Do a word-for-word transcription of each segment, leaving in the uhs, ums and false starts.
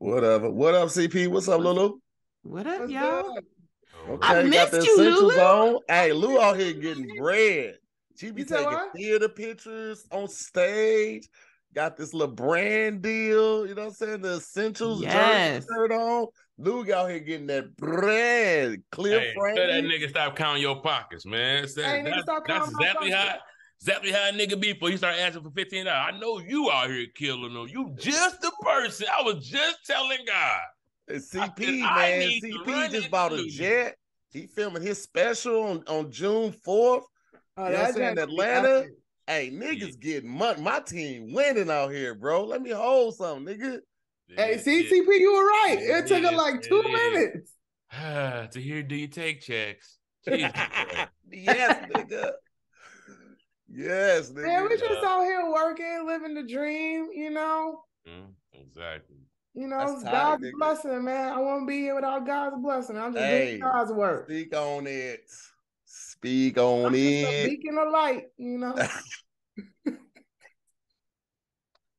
Whatever. What up, C P? What's up, Lulu? What up, What's y'all? Up? Okay, I missed got you, Lulu. On. Hey, Lou out here getting bread. She be you taking theater pictures on stage. Got this little brand deal. You know what I'm saying? The Essentials yes. jersey shirt on. Lou out here getting that bread. Clear hey, frame. Tell that nigga stop counting your pockets, man. That, hey, that, stop that's exactly how, exactly how a nigga be before you start asking for fifteen dollars. I know you out here killing them. You just the person. I was just telling God. It's C P, I, man. I C P just bought a jet. He filming his special on, on June fourth. Oh, you know what I'm saying? In Atlanta. Hey, niggas yeah. getting money. My team winning out here, bro. Let me hold something, nigga. Yeah, hey, see, yeah. C P, you were right. It yeah, took yeah, her like two yeah. minutes. To hear, do you take checks? Jesus, yes, nigga. Yes, nigga. Man, we just yeah. out here working, living the dream, you know? Mm, exactly. You know, tight, God's nigga. blessing, man. I won't be here without God's blessing. I'm just hey, doing God's work. Speak on it. Speak on I'm it. Just a beacon of light, you know.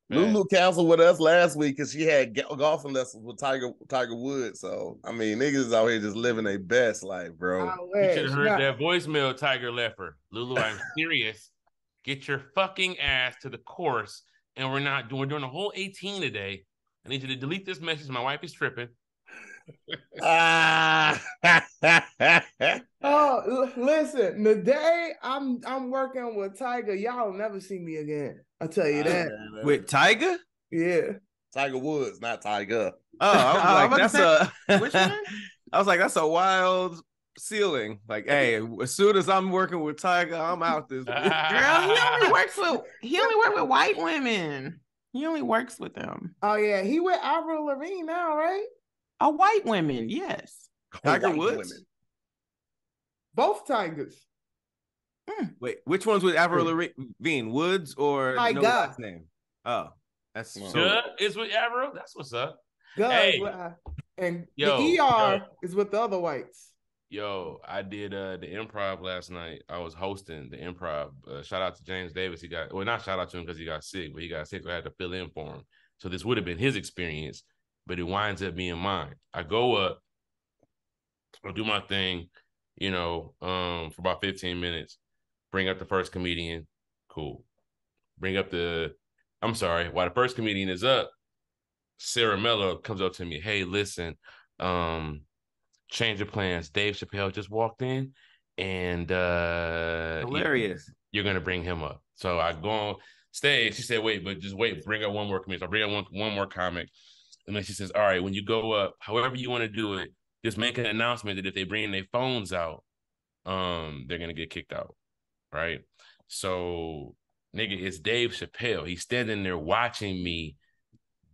Lulu counseled with us last week because she had golfing lessons with Tiger Tiger Woods. So I mean, niggas out here just living their best life, bro. You should have heard yeah. that voicemail Tiger left her. Lulu, I'm serious. Get your fucking ass to the course, and we're not doing we're doing a whole eighteen today. I need you to delete this message. My wife is tripping. Ah. Oh, listen. Today I'm I'm working with Tiger. Y'all never see me again. I'll tell you that. With Tiger? Yeah. Tiger Woods, not Tiger. Oh, I was like, that's a which one? I was like, that's a wild ceiling. Like, hey, as soon as I'm working with Tiger, I'm out this girl. He only works with he only works with white women. He only works with them. Oh yeah, he with Avril Lavigne now, right? A white women, yes. Tiger Woods, women. Both Tigers. Mm. Wait, which one's with Avril Lavigne? Woods or my no God name? Oh, that's so good. Is with Avril. That's what's up. God, hey. And yo, the E R yo. is with the other whites. Yo, I did uh, the improv last night. I was hosting the improv. Uh, shout out to James Davis. He got, well, not shout out to him because he got sick, but he got sick, so I had to fill in for him. So this would have been his experience, but it winds up being mine. I go up, I do my thing, you know, um, for about fifteen minutes, bring up the first comedian. Cool. Bring up the, I'm sorry, while the first comedian is up, Sarah Mello comes up to me. Hey, listen, um, change of plans. Dave Chappelle just walked in, and uh, hilarious. You, you're gonna bring him up. So I go on stage. She said, "Wait, but just wait. Bring up one more comic." So I bring up one, one more comic, and then she says, "All right, when you go up, however you want to do it, just make an announcement that if they bring their phones out, um, they're gonna get kicked out, right?" So, nigga, it's Dave Chappelle. He's standing there watching me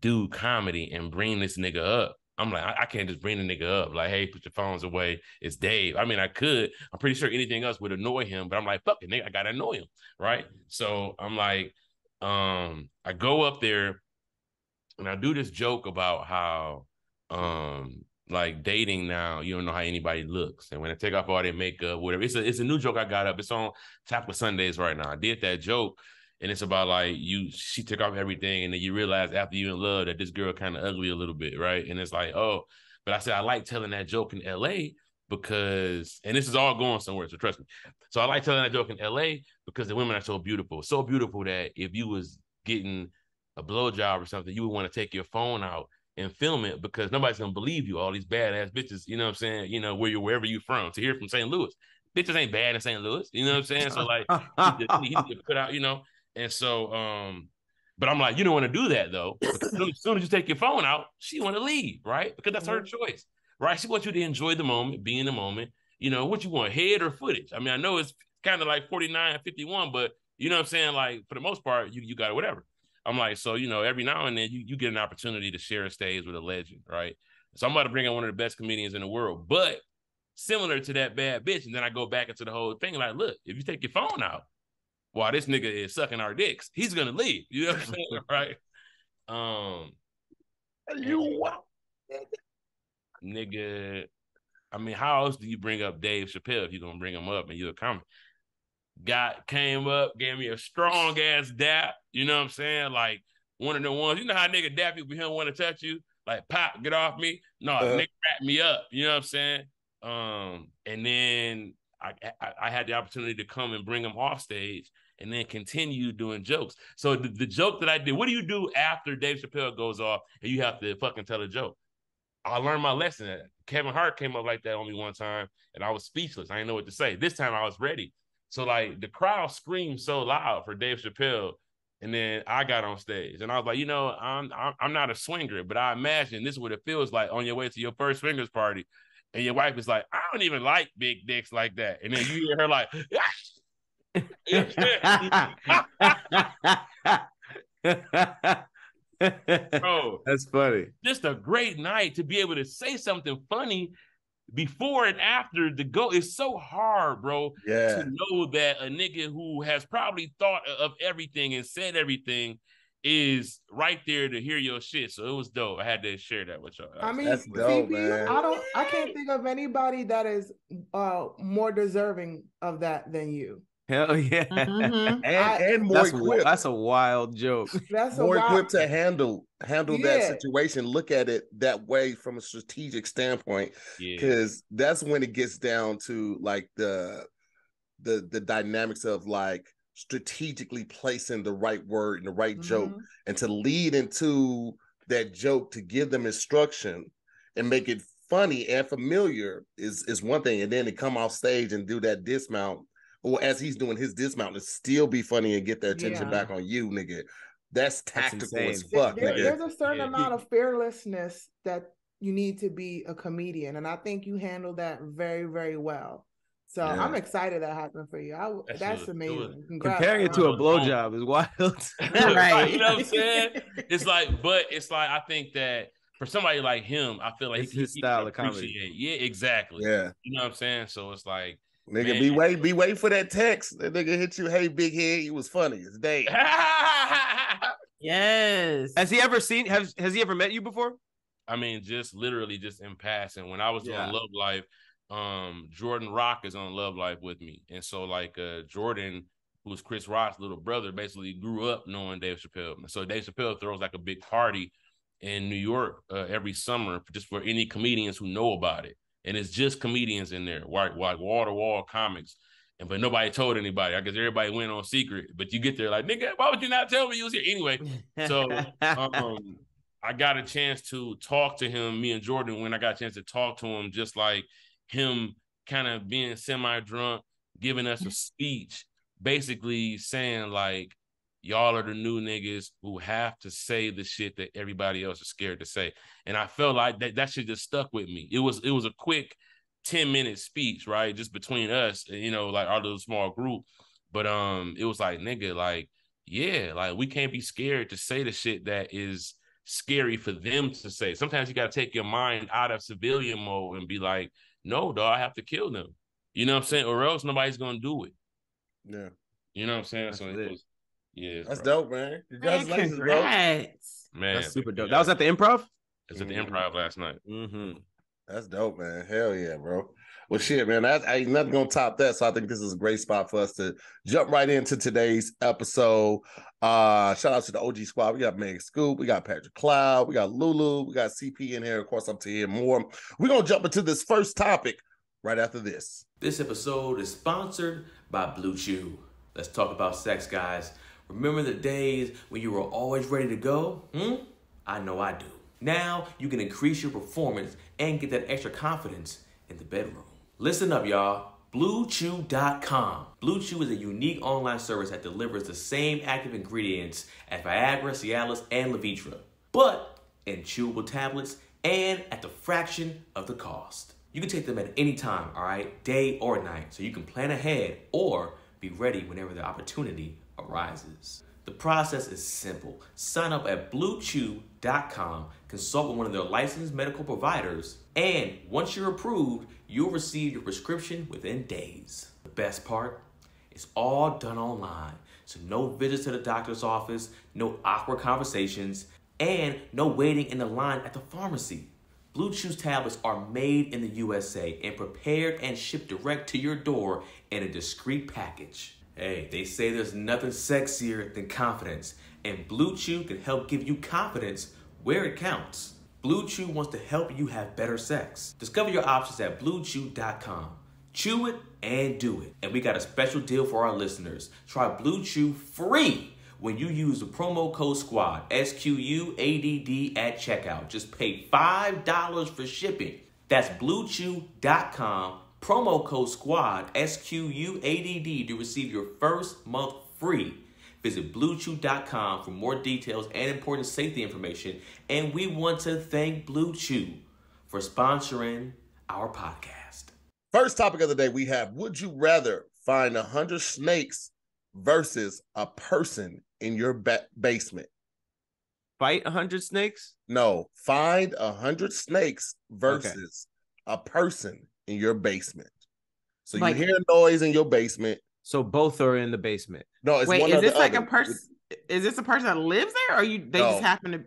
do comedy and bring this nigga up. I'm like, I, I can't just bring the nigga up. Like, hey, put your phones away. It's Dave. I mean, I could. I'm pretty sure anything else would annoy him, but I'm like, fuck it, nigga, I gotta annoy him, right? So I'm like, um, I go up there and I do this joke about how, um, like dating now, you don't know how anybody looks, and when I take off all their makeup, whatever. It's a it's a new joke I got up. It's on Taco Sundays right now. I did that joke. And it's about like you, she took off everything, and then you realize after you in love that this girl kind of ugly a little bit, right? And it's like, oh, but I said I like telling that joke in L A because, and this is all going somewhere, so trust me. So I like telling that joke in L A because the women are so beautiful, so beautiful that if you was getting a blowjob or something, you would want to take your phone out and film it because nobody's gonna believe you. All these badass bitches, you know what I'm saying? You know where you wherever you from. To hear from Saint Louis, bitches ain't bad in Saint Louis, you know what I'm saying? So like, he just, he just put out, you know. And so, um, but I'm like, you don't want to do that, though. As soon, as soon as you take your phone out, she want to leave, right? Because that's her choice, right? She wants you to enjoy the moment, be in the moment. You know, what you want, head or footage? I mean, I know it's kind of like forty-nine, fifty-one, but you know what I'm saying? Like, for the most part, you, you got it, whatever. I'm like, so, you know, every now and then you, you get an opportunity to share a stage with a legend, right? So I'm about to bring in one of the best comedians in the world, but similar to that bad bitch. And then I go back into the whole thing like, look, if you take your phone out, while this nigga is sucking our dicks, he's gonna leave. You know what I'm saying, right? Um, you wow, nigga. I mean, how else do you bring up Dave Chappelle if you're gonna bring him up and you're a comic? God came up, gave me a strong ass dap. You know what I'm saying? Like one of the ones. You know how nigga dap you, but he don't want to touch you. Like, Pop, get off me. No, uh-huh. nigga wrapped me up. You know what I'm saying? Um, and then I, I, I had the opportunity to come and bring him off stage and then continue doing jokes. So the, the joke that I did, what do you do after Dave Chappelle goes off and you have to fucking tell a joke? I learned my lesson. Kevin Hart came up like that on me one time and I was speechless. I didn't know what to say. This time I was ready. So like the crowd screamed so loud for Dave Chappelle. And then I got on stage and I was like, you know, I'm I'm, I'm not a swinger, but I imagine this is what it feels like on your way to your first swingers party. And your wife is like, I don't even like big dicks like that. And then you hear her like, bro, that's funny. Just a great night to be able to say something funny before and after the go. It's so hard, bro, yeah. to know that a nigga who has probably thought of everything and said everything is right there to hear your shit. So it was dope. I had to share that with y'all. I mean, that's dope, T V, man. I don't I can't think of anybody that is uh more deserving of that than you. Hell yeah. Mm-hmm. and, I, and more that's equipped. A, that's a wild joke. That's more a wild... equipped to handle handle yeah. that situation. Look at it that way from a strategic standpoint. Yeah. Cause that's when it gets down to like the the the dynamics of like strategically placing the right word and the right mm-hmm. joke, and to lead into that joke, to give them instruction and make it funny and familiar is is one thing, and then to come off stage and do that dismount, or as he's doing his dismount, to still be funny and get their attention yeah. back on you, nigga. That's tactical that's as fuck. There, nigga. There's a certain yeah. amount of fearlessness that you need to be a comedian, and I think you handle that very, very well. So yeah. I'm excited that happened for you. I, that's that's amazing. Congrats. Comparing it to a blowjob is wild. Right. You know what I'm saying? It's like, but it's like, I think that for somebody like him, I feel like it's he, his he style can of comedy. It. Yeah, exactly. Yeah. You know what I'm saying? So it's like, nigga, man, be wait, be wait for that text. That nigga hit you, hey, big head, you was funny. It's Dave. Yes. Has he ever seen? Has Has he ever met you before? I mean, just literally, just in passing. When I was yeah. doing Love Life. Um, Jordan Rock is on Love Life with me, and so like uh, Jordan, who's Chris Rock's little brother, basically grew up knowing Dave Chappelle. And so Dave Chappelle throws like a big party in New York uh, every summer just for any comedians who know about it, and it's just comedians in there, like wall to wall comics, and but nobody told anybody. I guess everybody went on secret, but you get there like, nigga, why would you not tell me you was here anyway? So um, I got a chance to talk to him, me and Jordan, when I got a chance to talk to him, just like. Him kind of being semi-drunk, giving us a speech, basically saying like, y'all are the new niggas who have to say the shit that everybody else is scared to say. And I felt like that, that shit just stuck with me. It was it was a quick ten minute speech, right? Just between us, you know, like our little small group. But um, it was like, nigga, like, yeah, like we can't be scared to say the shit that is scary for them to say. Sometimes you got to take your mind out of civilian mode and be like, no, dog, I have to kill them. You know what I'm saying? Or else nobody's going to do it. Yeah. You know what I'm saying? That's so it was, yeah. That's bro. Dope, man. Congratulations, man, congrats. Bro. Man. That's super dope. Yeah. That was at the Improv? It was at the Improv last night. Mm-hmm. That's dope, man. Hell yeah, bro. Well, shit, man, I, I ain't nothing going to top that, so I think this is a great spot for us to jump right into today's episode. Uh, shout out to the O G squad. We got Meg Scoop. We got Patrick Cloud. We got Lulu. We got C P in here. Of course, up to hear more. We're going to jump into this first topic right after this. This episode is sponsored by Blue Chew. Let's talk about sex, guys. Remember the days when you were always ready to go? Hmm? I know I do. Now you can increase your performance and get that extra confidence in the bedroom. Listen up, y'all. Blue Chew dot com. Blue Chew is a unique online service that delivers the same active ingredients as Viagra, Cialis, and Levitra, but in chewable tablets and at the fraction of the cost. You can take them at any time, all right, day or night, so you can plan ahead or be ready whenever the opportunity arises. The process is simple. Sign up at Blue Chew dot com, consult with one of their licensed medical providers, and once you're approved, you'll receive your prescription within days. The best part, it's all done online. So no visits to the doctor's office, no awkward conversations, and no waiting in the line at the pharmacy. Blue Chew's tablets are made in the U S A and prepared and shipped direct to your door in a discreet package. Hey, they say there's nothing sexier than confidence, and Blue Chew can help give you confidence where it counts. Blue Chew wants to help you have better sex. Discover your options at blue chew dot com. Chew it and do it. And we got a special deal for our listeners. Try Blue Chew free when you use the promo code SQUADD, S Q U A D D, at checkout. Just pay five dollars for shipping. That's blue chew dot com, promo code SQUADD, S Q U A D D, to receive your first month free. Visit blue chew dot com for more details and important safety information. And we want to thank Blue Chew for sponsoring our podcast. First topic of the day, we have, would you rather find one hundred snakes versus a person in your ba- basement? Fight one hundred snakes? No, find one hundred snakes versus okay. a person in your basement. So like, you hear noise in your basement. So both are in the basement. No, it's Wait, one is this like other. a person? Is this a person that lives there, or you? They no. just happen to?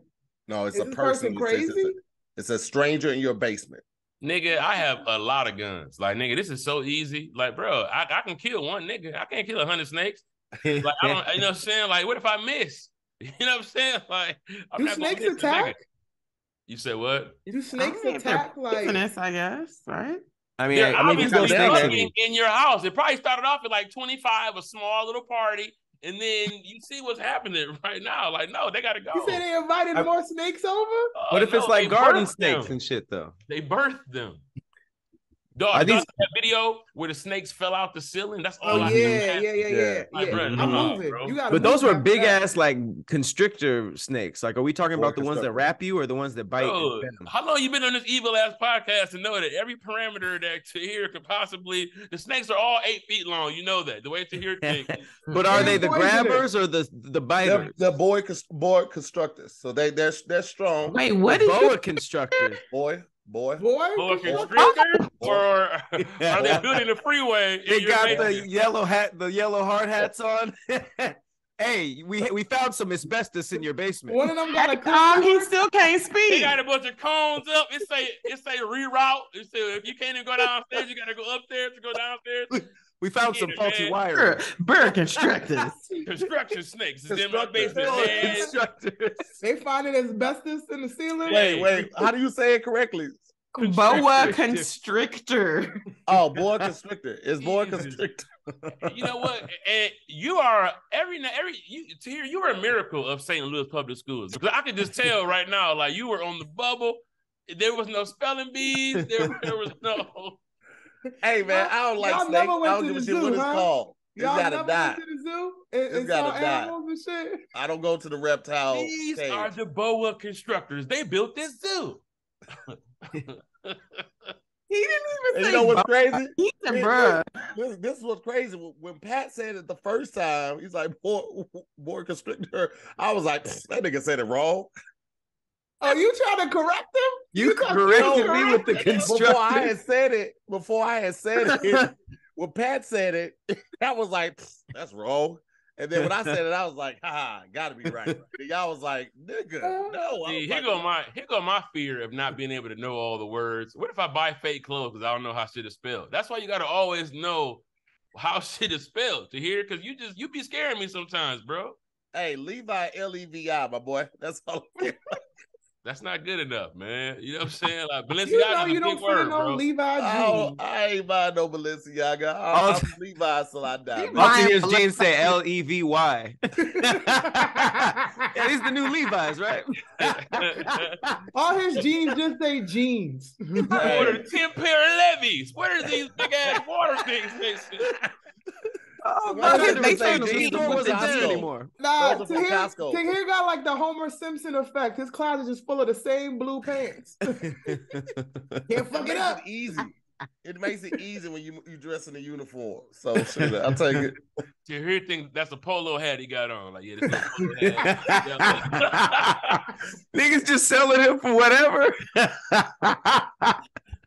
No, it's is a person. person crazy? It's, it's, a, it's a stranger in your basement. Nigga, I have a lot of guns. Like, nigga, this is so easy. Like, bro, I, I can kill one nigga. I can't kill a hundred snakes. Like, I don't. You know what I'm saying? Like, what if I miss? You know what I'm saying? Like, I'm do not snakes gonna attack? You said what? Do snakes attack? Like, business, I guess, right? I mean, I, I mean, you go down in, in your house. It probably started off at like twenty-five, a small little party, and then you see what's happening right now. Like, no, they gotta go. You said they invited I, more snakes over. Uh, what if no, it's like garden snakes them. and shit though? They birthed them. Dog, these... that video where the snakes fell out the ceiling. That's all. Oh, I yeah, yeah, yeah, yeah, like, yeah. Bro, I'm no, moving. Bro. You gotta but move those were big back. ass like constrictor snakes. Like, are we talking or about the ones that wrap you or the ones that bite? Bro, how long you been on this evil ass podcast to know that every parameter that Tahir could possibly? The snakes are all eight feet long. You know that the way Tahir thinks. But are they the grabbers or the the biters? The boa boa constrictors. So they they're they're strong. Wait, what is boa constrictor? Boy. Boy, boy, boy, constrictor, or are they building the freeway? They got basement? the yellow hat, the yellow hard hats on. Hey, we we found some asbestos in your basement. One of them got a cone. He still can't speak. He got a bunch of cones up. It say it say reroute. It say if you can't even go downstairs, you gotta go upstairs to go downstairs. We found some faulty wire. Bird constructors. Construction snakes. Constructors. Constructors. They find it asbestos in the ceiling. Wait, wait. How do you say it correctly? Boa constrictor. Oh, boa constrictor. It's boa constrictor. You know what? And you are every every you to hear you were a miracle of Saint Louis Public Schools. Because I could just tell right now, like you were on the bubble. There was no spelling bees. There, there was no. Hey man, I don't like snakes. I don't give a shit what it's called. It's gotta die. It's gotta die. I don't go to the reptile. These are the boa constrictors. They built this zoo. He didn't even say. You know what's crazy? This, this was crazy. When Pat said it the first time, he's like, boa constrictor. I was like, that nigga said it wrong. Oh, you trying to correct him? You, you corrected me with the constructor. Before I had said it, before I had said it, when Pat said it, I was like, that's wrong. And then when I said it, I was like, ha, gotta be right. Y'all was like, nigga, no. See, here, like, go my, here go my fear of not being able to know all the words. What if I buy fake clothes because I don't know how shit is spelled? That's why you gotta always know how shit is spelled, to hear, because you just, you be scaring me sometimes, bro. Hey, Levi, L E V I, my boy. That's all. That's not good enough, man. You know what I'm saying? Like, Balenciaga you know, is a you big word, no bro. Levi's oh, I ain't buying no Balenciaga. I'll buy Levi's till I die. All you hear is James say L E V Y. Yeah, these the new Levi's, right? All his jeans just say jeans. I ordered ten pair of Levi's. Where are these big-ass water things? Oh, so no, they, they turned the store wasn't there anymore. Nah, Tahir got like the Homer Simpson effect. His closet is full of the same blue pants. Can't fuck it up. It easy. It makes it easy when you you dress in a uniform. So shoot, I'll take it. Tahir thinks that's a polo hat he got on. Like, yeah, this is a polo hat. Niggas just selling him for whatever.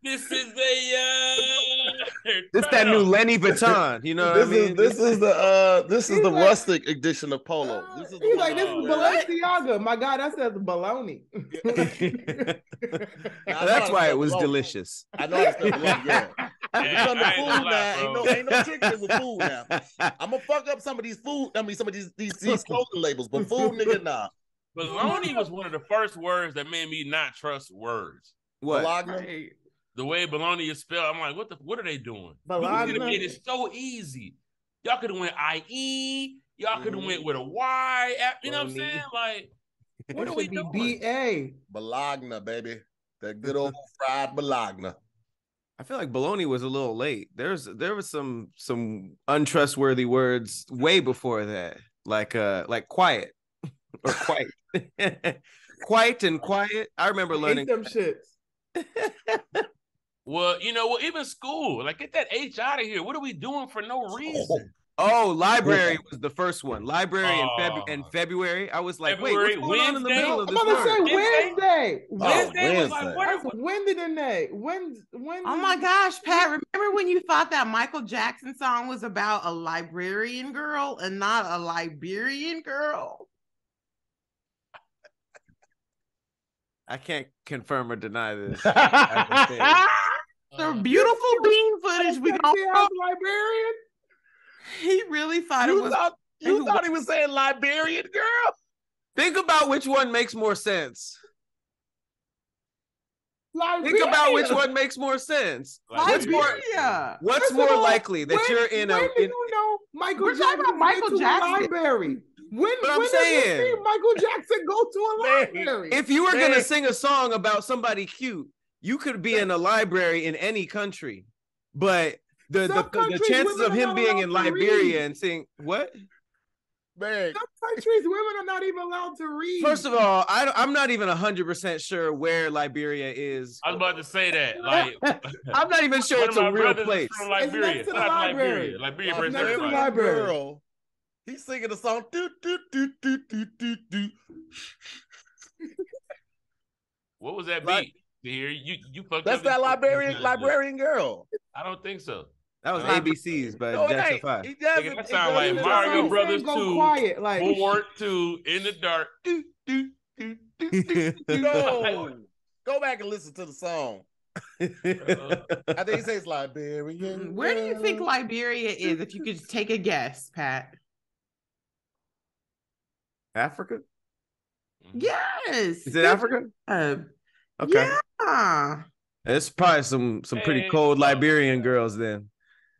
This is a uh, this that new Lenny Vuitton, you know. This what I mean? is this is the uh this he's is the like, rustic edition of polo. This is he's like this is Balenciaga. My God, that says baloney. Now, that's why it was baloney. delicious. I know it's good. Yeah. Yeah, food lie, now. Ain't no ain't no tricking with food now. I'm gonna fuck up some of these food. I mean, some of these these, these clothing labels, but food, nigga, nah. Bologna was one of the first words that made me not trust words. What? Bologna. The way bologna is spelled, I'm like, what the? What are they doing? Bologna. It's so easy. Y'all could have went I E. Y'all could have mm. went with a Y. You know bologna. What I'm saying? Like, what are we doing? B A. Bologna, baby. That good old fried bologna. I feel like bologna was a little late. There's there was some some untrustworthy words way before that, like uh like quiet or quite, quite and quiet. I remember learning I hate them shits. Well, you know, well, even school, like get that H out of here. What are we doing for no reason? Oh, library was the first one. Library uh, in, Febu in February. I was like, February, wait, what's going Wednesday? On in the middle of this I'm about to say Wednesday. Wednesday, Wednesday oh, was Wednesday. Like, what is Wednesday today? When, when? Oh my gosh, Pat! Remember when you thought that Michael Jackson song was about a librarian girl and not a Liberian girl? I can't confirm or deny this. The beautiful bean footage we don't know. Liberian. He really thought you it was. Thought, you thought he was saying Liberian girl? Think about which one makes more sense. Liberia. Think about which one makes more sense. Liberia. What's more, what's more all, likely that when, you're in when a? Did in, you know Michael we're Jackson talking about Michael Jackson. Library. When, but I'm when saying, did you see Michael Jackson go to a library? If you were man. Gonna sing a song about somebody cute, you could be in a library in any country, but. The, the, the chances of him being in Liberia and seeing what? Man. Some countries, women are not even allowed to read. First of all, I don't, I'm not even one hundred percent sure where Liberia is. I was about to say that. Like, I'm not even sure it's a real place. From Liberia. It's next to the library. Liberia. Liberia next to the library. Girl. He's singing a song. Do, do, do, do, do, do, do. What was that beat? Here, you you fucked That's up that Liberian Liberian girl. I don't think so. That was A B C's, but no, that's fine. It doesn't. That sound like Mario Brothers two, quiet, like. Board two, in the dark. Do, do, do, do, do, do. No, go back and listen to the song. I think it says Liberian. Where do you think Liberia is? If you could take a guess, Pat. Africa. Yes. Is it Africa? Uh, okay. Yeah. It's probably some some pretty hey, cold Liberian girls then.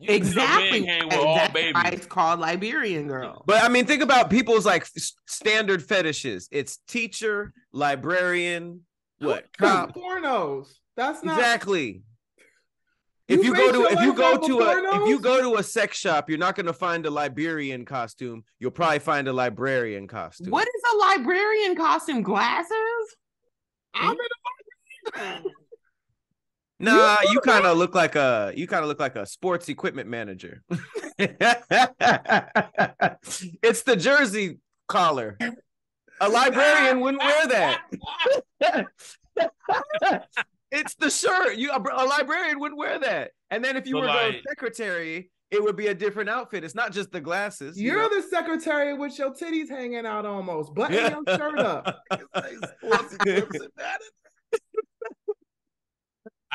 Exactly. That's why it's called Liberian girl. But I mean, think about people's like standard fetishes. It's teacher, librarian, what cop? Pornos. That's not exactly. If you, you go to if you go to a pornos? If you go to a sex shop, you're not going to find a Liberian costume. You'll probably find a librarian costume. What is a librarian costume? Glasses? I'm in a library. Nah, you, you kind of look like a you kind of look like a sports equipment manager. It's the jersey collar. A librarian wouldn't wear that. It's the shirt. You a, a librarian wouldn't wear that. And then if you but were like, the secretary, it would be a different outfit. It's not just the glasses. You're you know? The secretary with your titties hanging out almost, button yeah. your shirt up.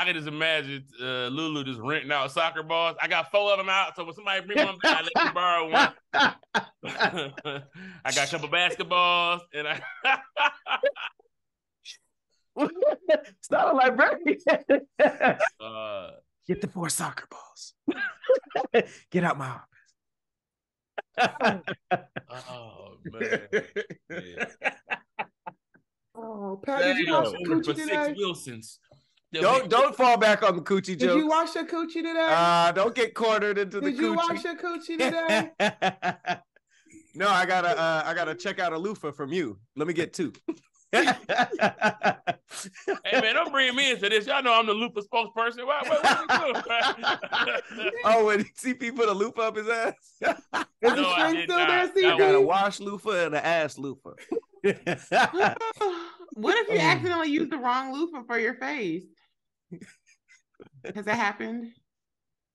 I can just imagine uh, Lulu just renting out soccer balls. I got four of them out, so when somebody bring one back, I let you borrow one. I got a couple basketballs, and I... It's not a library. uh, Get the four soccer balls. Get out my office. Oh, man. Yeah. Oh, Pat, did you watch your coochie today? Wilsons. Don't don't fall back on the coochie jokes. Did you wash your coochie today? Uh, don't get cornered into the coochie. Did you wash your coochie today? No, I gotta uh, I gotta check out a loofah from you. Let me get two. Hey man, don't bring me into this. Y'all know I'm the loofah spokesperson. Why, what, what you doing, oh, when C P put a loofah up his ass. Is no, the string still not. There, C P? I got a wash loofah and an ass loofah. What if you accidentally used the wrong loofah for your face? Has that happened?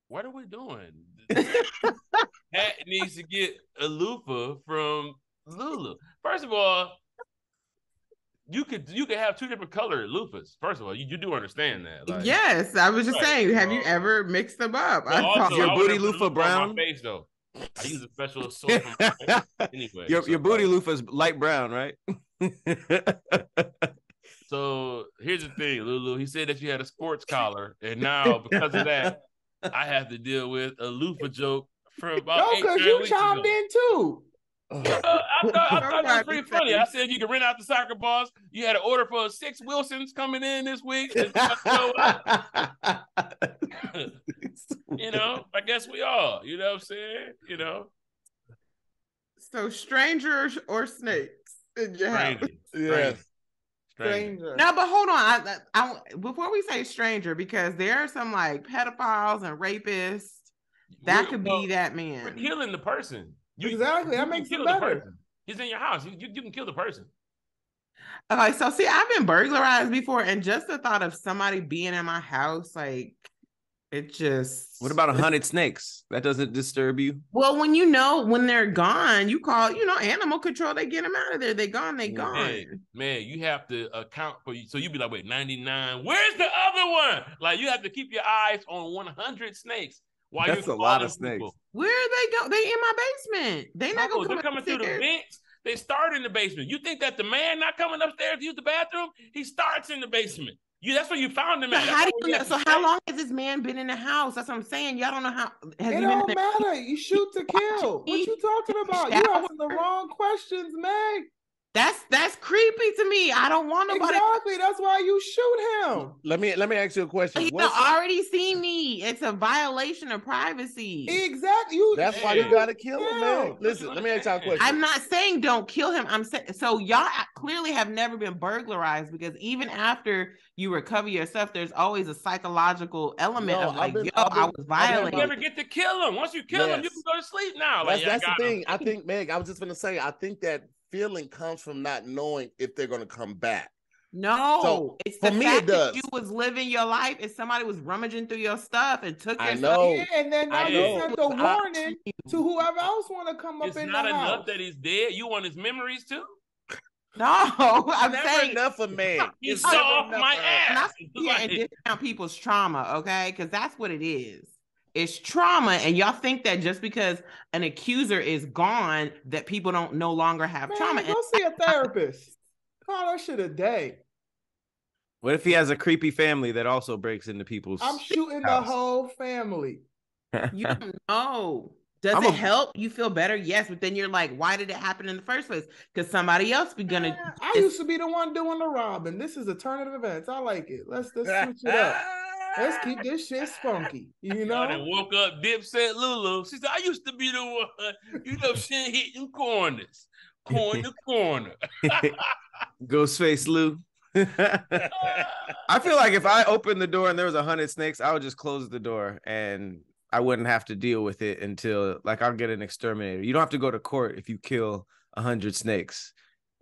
What are we doing? Pat needs to get a loofah from Lulu. First of all, you could you could have two different colored loofahs. First of all, you, you do understand that. Like, yes, I was just right, saying. Have um, you ever mixed them up? I also, your I booty loofah brown. On my face, though. I use a special soap. Anyway, your so your booty loofah is light brown, right? So here's the thing, Lulu. He said that you had a sports collar, and now because of that, I have to deal with a loofah joke from about no, eight, cause you chimed in too. Uh, I thought, I thought that was pretty funny. I said you could rent out the soccer balls. You had an order for six Wilsons coming in this week. You know, I guess we all, you know what I'm saying? You know. So strangers or snakes in your house? Yes. Stranger. Now, but hold on. I, I, I, before we say stranger, because there are some like pedophiles and rapists. That we're, could well, be that man. We're killing the person. You, exactly. You, that makes it better. He's in your house. You, you, you can kill the person. Okay, so see, I've been burglarized before, and just the thought of somebody being in my house, like, it just... What about a hundred snakes? That doesn't disturb you? Well, when you know, when they're gone, you call, you know, animal control, they get them out of there. They gone, they gone. Man, man, you have to account for... So you'd be like, wait, ninety-nine, where's the other one? Like, you have to keep your eyes on one hundred snakes. While that's a lot of snakes. People. Where they go? They in my basement. They not gonna come they're coming through the vents. They start in the basement. You think that the man not coming upstairs to use the bathroom? He starts in the basement. You that's where you found him at. So, how, do you know, so how long has this man been in the house? That's what I'm saying. Y'all don't know how. Has it he don't been matter. You shoot to kill. What you talking about? You asking the wrong questions, man. That's that's creepy to me. I don't want nobody. Exactly. That's why you shoot him. Let me let me ask you a question. He's already seen me. It's a violation of privacy. Exactly. You, that's why you gotta kill him, man. Listen, let me ask y'all a question. I'm not saying don't kill him. I'm saying so y'all clearly have never been burglarized, because even after you recover yourself, there's always a psychological element no, of like, been, yo, been, I was violent. You never get to kill him. Once you kill yes. him, you can go to sleep now. That's, like, that's the thing. Him. I think, Meg, I was just gonna say, I think that feeling comes from not knowing if they're going to come back. No, so, it's the for me, fact it does. That you was living your life and somebody was rummaging through your stuff and took your I know. stuff. Yeah, and then now I you know. sent the warning I, to whoever else want to come it's up in the house. It's not enough that he's dead. You want his memories too? No, I'm never saying enough of me. He saw my ass. And, I, yeah, and discount people's trauma, okay? Because that's what it is. It's trauma, and y'all think that just because an accuser is gone, that people don't no longer have Man, trauma. Go see a therapist. Call that shit a day. What if he has a creepy family that also breaks into people's I'm shooting house? The whole family. You don't know. Does I'm it a... help? You feel better? Yes, but then you're like, why did it happen in the first place? Because somebody else be gonna... Yeah, I used to be the one doing the robbing. This is a turn of events. I like it. Let's just switch it up. Let's keep this shit spunky, you know. I woke up, Dipset Lulu. She said, "I used to be the one, you know, shit hitting corners, corner corner." Ghostface Lou. I feel like if I opened the door and there was a hundred snakes, I would just close the door and I wouldn't have to deal with it until, like, I'll get an exterminator. You don't have to go to court if you kill a hundred snakes.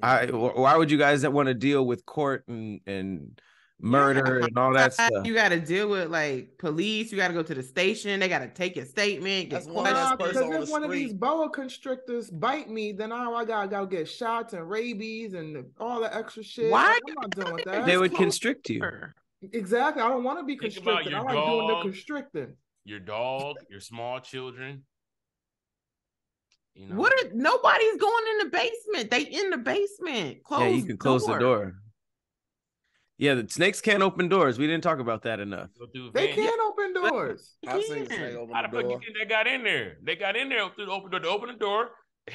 I. Why would you guys that want to deal with court and and murder yeah, and all that stuff? You got to deal with like police. You got to go to the station. They got to take your statement. Get nah, because if on one of these boa constrictors bite me, then I, I got to go get shots and rabies and all that extra shit. Why? I'm not doing with that. They would constrict you. Exactly. I don't want to be Think constricted. I like dog, doing the constricting. Your dog, your small children. You know. What are nobody's going in the basement? They in the basement. Close yeah, you can close door. the door. Yeah, the snakes can't open doors. We didn't talk about that enough. They can't open doors. I've seen snakes open How the, the fuck door. You think they got in there? They got in there through the open door. They opened the door.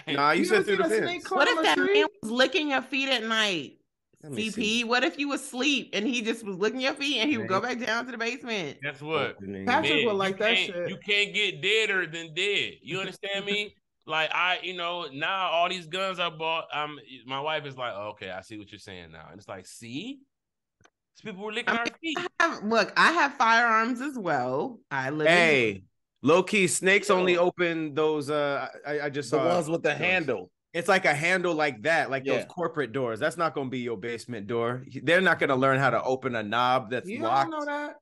Nah, you, you said through the fence. What if that man was licking your feet at night? C P, see. What if you was asleep and he just was licking your feet and he would go back down to the basement? Guess what? Patrick would like that shit. You can't get deader than dead. You understand me? Like, I, you know, now all these guns I bought, um, my wife is like, oh, okay, I see what you're saying now. And it's like, see? People were licking I mean, our feet. I have, look, I have firearms as well. I live Hey, in low key snakes yeah. only open those. Uh, I, I just the saw the ones with the those. handle. It's like a handle like that, like yeah. those corporate doors. That's not going to be your basement door. They're not going to learn how to open a knob that's you locked. You don't know that.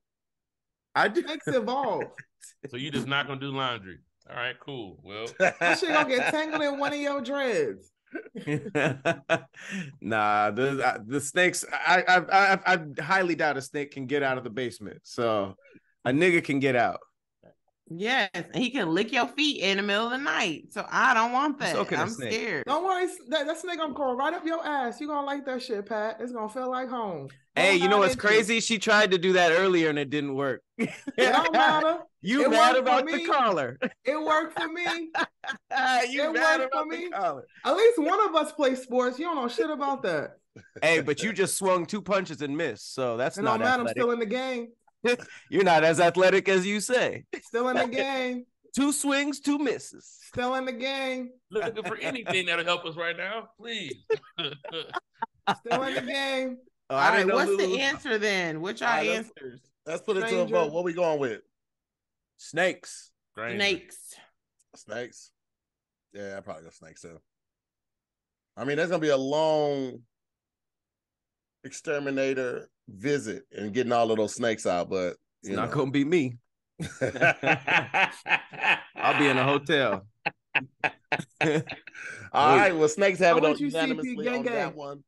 I do. It's evolved. So you just not going to do laundry. All right, cool. Well, that shit going to get tangled in one of your dreads. Nah, the the snakes. I, I I I highly doubt a snake can get out of the basement. So a nigga can get out. Yes, and he can lick your feet in the middle of the night. So I don't want that. Okay, I'm snake. scared. Don't worry, that, that snake gonna crawl right up your ass. You gonna like that shit, Pat. It's gonna feel like home. Hey, you know what's crazy? You. She tried to do that earlier and it didn't work. It don't matter. You it mad about the collar. It worked for me. Uh, you it mad worked about for me. The collar. At least one of us plays sports. You don't know shit about that. Hey, but you just swung two punches and missed. So that's and not mad. I'm still in the game. You're not as athletic as you say. Still in the game. Two swings, two misses. Still in the game. Looking for anything that'll help us right now, please. Still in the game. Oh, I All right, know what's Lulu. The answer then? Which are right, answers? Let's, let's put Stranger. It to a vote. What are we going with? Snakes. Stranger. Snakes. Snakes. Yeah, I probably go snakes too. I mean, that's gonna be a long exterminator visit and getting all of those snakes out, but it's know. Not gonna be me. I'll be in a hotel. All right, well, snakes have it on unanimously on that one.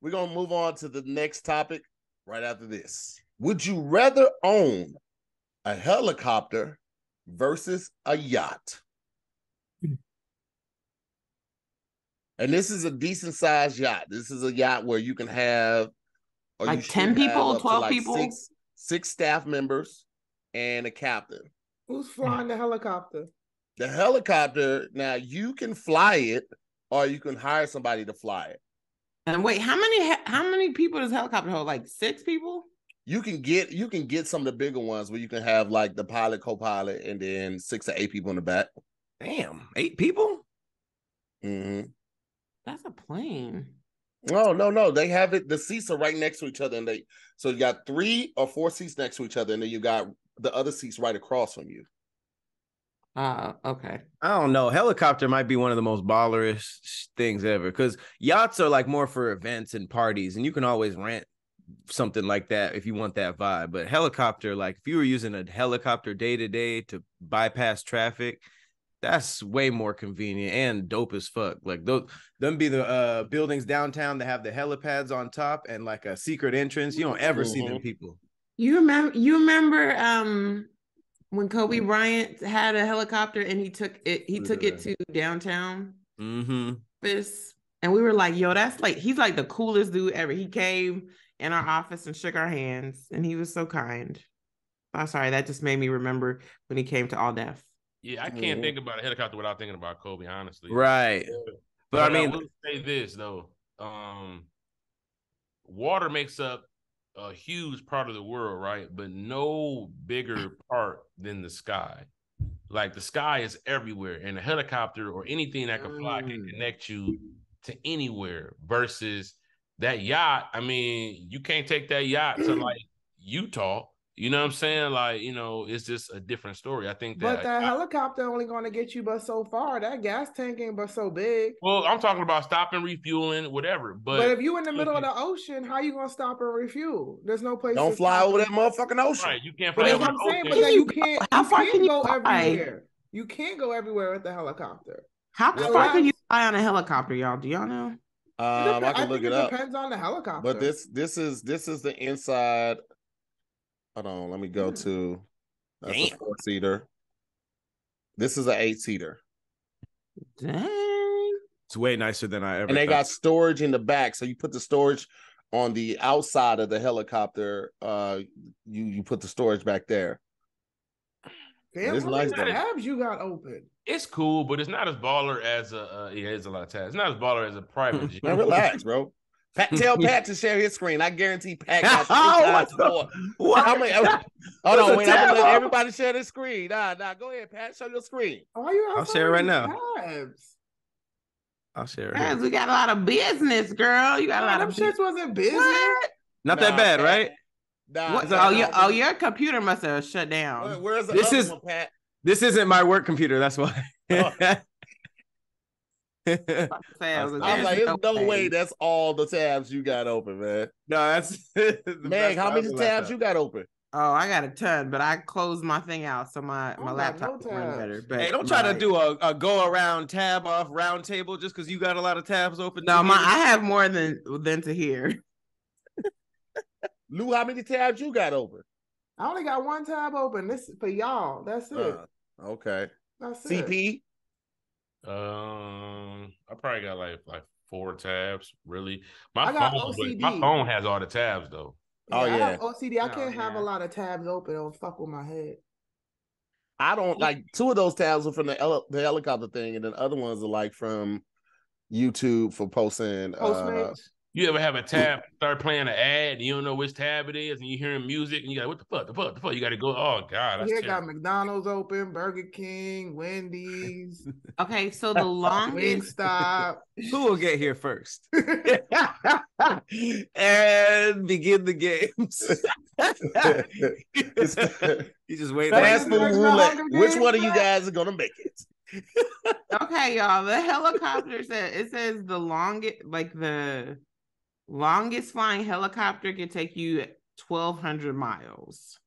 We're going to move on to the next topic right after this. Would you rather own a helicopter versus a yacht? And this is a decent-sized yacht. This is a yacht where you can have... Or like you ten people, twelve like people? Six, six staff members and a captain. Who's flying the helicopter? The helicopter, now you can fly it or you can hire somebody to fly it. And wait, how many how many people does helicopter hold? Like six people? You can get you can get some of the bigger ones where you can have like the pilot, co-pilot, and then six or eight people in the back. Damn, eight people? Mm-hmm. That's a plane. No, no, no. They have it. The seats are right next to each other, and they so you got three or four seats next to each other, and then you got the other seats right across from you. Uh, okay. I don't know. Helicopter might be one of the most ballerish things ever because yachts are like more for events and parties, and you can always rent something like that if you want that vibe. But helicopter, like if you were using a helicopter day to day to bypass traffic, that's way more convenient and dope as fuck. Like those, them be the uh, buildings downtown that have the helipads on top and like a secret entrance. You don't ever mm-hmm. see them people. You remember? You remember? Um. When Kobe Bryant had a helicopter and he took it, he took it to downtown. Mm-hmm. Office, and we were like, yo, that's like, he's like the coolest dude ever. He came in our office and shook our hands and he was so kind. I'm sorry. That just made me remember when he came to All Deaf. Yeah. I can't mm-hmm. think about a helicopter without thinking about Kobe, honestly. Right. Yeah. But, but I mean, I will say this though. Um, water makes up a huge part of the world, right? But no bigger part than the sky. Like the sky is everywhere, and a helicopter or anything that can fly can connect you to anywhere. Versus that yacht, I mean, you can't take that yacht to like Utah. You know what I'm saying? Like, you know, it's just a different story. I think that. But that I, helicopter only going to get you but so far. That gas tank ain't but so big. Well, I'm talking about stopping, refueling, whatever. But, but if you in the middle of the ocean, how you going to stop and refuel? There's no place. Don't to fly stop. Over that motherfucking ocean. Right, you can't fly but over the saying, ocean. But then you can't, how far you can you go fly? Everywhere. You can't go everywhere with the helicopter. How far well, can you fly on a helicopter, y'all? Do y'all know? Um, I can look I it up. It depends on the helicopter. But this, this is this is the inside... Hold on, let me go to that's Damn. A four-seater. This is an eight-seater. Dang. It's way nicer than I ever And they thought. Got storage in the back. So you put the storage on the outside of the helicopter. Uh, you, you put the storage back there. Damn, it's nice the tabs you got open. It's cool, but it's not as baller as a... Uh, yeah, it's a lot of tabs. It's not as baller as a private jet. Man, relax, bro. Pat, tell Pat to share his screen. I guarantee Pat got three oh, times more. I mean, hold on, wait. I'm going to let everybody share their screen. Nah, nah. Go ahead, Pat. Show your screen. Oh, you I'll share it right now. Tabs? I'll share it. Tabs, we got a lot of business, girl. You got a lot of shit wasn't business. What? Not nah, that bad, Pat. Right? Nah, what? nah, oh, nah your, oh, your computer must have shut down. Where, where's the this other is, one, Pat? This isn't my work computer. That's why. Oh. I'm like, there's no way that's all the tabs you got open, man. No, that's Meg. How many tabs you got open? Oh, I got a ton, but I closed my thing out, so my, my laptop will run better. But hey, don't try to do a, a go around tab off round table just because you got a lot of tabs open. No, my I have more than than to hear. Lou, how many tabs you got open? I only got one tab open. This is for y'all. That's it. Uh, Okay. That's C P? It. Um, I probably got like like four tabs, really. My phone, but my phone has all the tabs though. Yeah, oh yeah. I have O C D. I can't oh, have yeah. a lot of tabs open. It'll fuck with my head. I don't like two of those tabs are from the, hel- the helicopter thing, and then the other ones are like from YouTube for posting. Uh, you ever have a tab start playing an ad and you don't know which tab it is, and you hearing music and you like, what the fuck, the fuck, the fuck? You got to go. Oh God, that's yeah, got McDonald's open, Burger King, Wendy's. Okay, so the longest stop. Who will get here first? And begin the games. You just wait. Fast food roulette. Which one of you guys is gonna make it? Okay, y'all. The helicopter said it says the longest, like the longest flying helicopter can take you twelve hundred miles,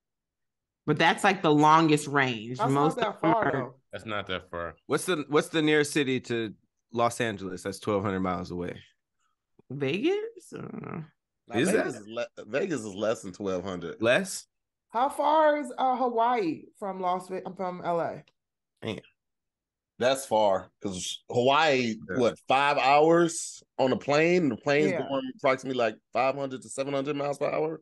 but that's like the longest range. That's Most not that far. Are... though. That's not that far. What's the What's the nearest city to Los Angeles? That's twelve hundred miles away. Vegas. I don't know. Now, is Vegas, that? Is le- Vegas is less than twelve hundred. Less? How far is uh, Hawaii from Las Vegas? From L A? Damn, that's far because Hawaii, yeah. what five hours on a plane? The plane's yeah. going approximately like five hundred to seven hundred miles per hour.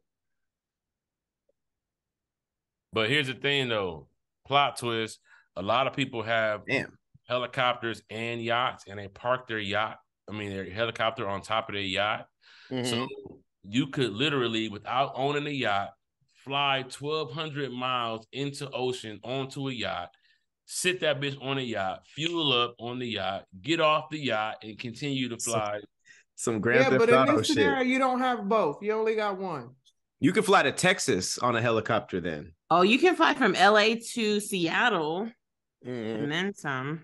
But here's the thing, though. Plot twist: a lot of people have Damn. helicopters and yachts, and they park their yacht. I mean, their helicopter on top of their yacht. Mm-hmm. So you could literally, without owning a yacht, fly twelve hundred miles into ocean onto a yacht, sit that bitch on a yacht, fuel up on the yacht, get off the yacht, and continue to fly. Some, some Grand yeah, Theft Auto shit. Yeah, but in this scenario, you don't have both. You only got one. You can fly to Texas on a helicopter then. Oh, you can fly from L A to Seattle mm-hmm. and then some.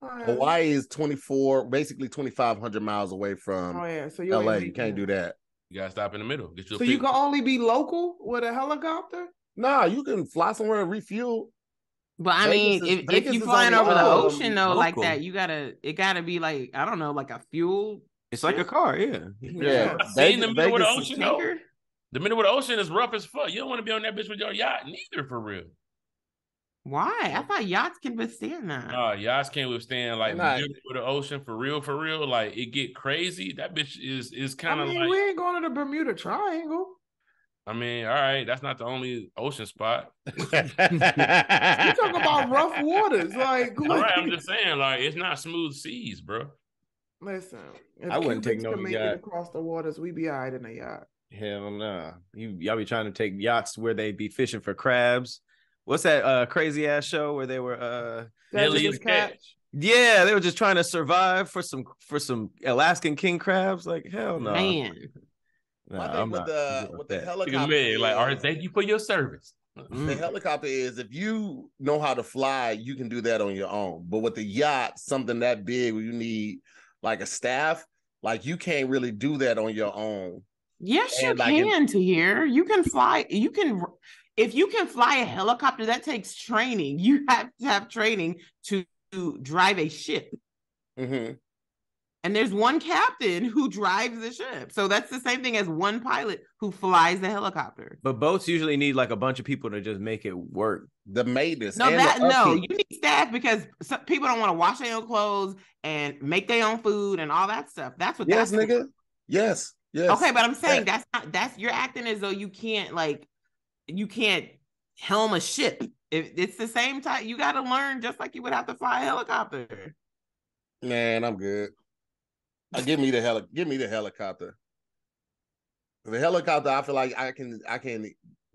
Hawaii is twenty-four, basically twenty-five hundred miles away from oh, yeah. so you L A. You can't do that. You gotta stop in the middle. Get your so people. You can only be local with a helicopter? Nah, you can fly somewhere and refuel. But I Vegas mean, is, if, Vegas if you're flying over the ocean though, local. Like that, you gotta it gotta be like I don't know, like a fuel. It's like a car, yeah. Yeah, yeah. In the middle Vegas of the ocean, though, the middle of the ocean is rough as fuck. You don't want to be on that bitch with your yacht, neither for real. Why? I thought yachts can withstand that. No, uh, yachts can't withstand like not, the ocean for real, for real. Like it get crazy. That bitch is is kind of I mean, like we ain't going to the Bermuda Triangle. I mean, all right, that's not the only ocean spot. You talking about rough waters, like. All right, I'm just saying, like it's not smooth seas, bro. Listen, if I wouldn't Cubans take no make yacht it across the waters. We be all right in a yacht. Hell no, nah. You y'all be trying to take yachts where they be fishing for crabs. What's that uh, crazy ass show where they were? Uh, Catch. Catch. Yeah, they were just trying to survive for some for some Alaskan king crabs. Like hell no, man. Nah, I think with the with that. the helicopter, is, like, all right, thank you for your service. The helicopter is if you know how to fly, you can do that on your own. But with the yacht, something that big, where you need like a staff, like you can't really do that on your own. Yes, and, you like, can. It, to hear you can fly, you can. If you can fly a helicopter, that takes training. You have to have training to, to drive a ship. Mm-hmm. And there's one captain who drives the ship. So that's the same thing as one pilot who flies the helicopter. But boats usually need like a bunch of people to just make it work. The maintenance. No, and that, the no, you need staff because some people don't want to wash their own clothes and make their own food and all that stuff. That's what yes, that's. Yes, nigga. For. Yes. Yes. Okay, but I'm saying yeah. that's not, that's you're acting as though you can't like, you can't helm a ship. It's the same type. You got to learn just like you would have to fly a helicopter. Man, I'm good. Uh, give me the heli- Give me the helicopter. The helicopter, I feel like I can I can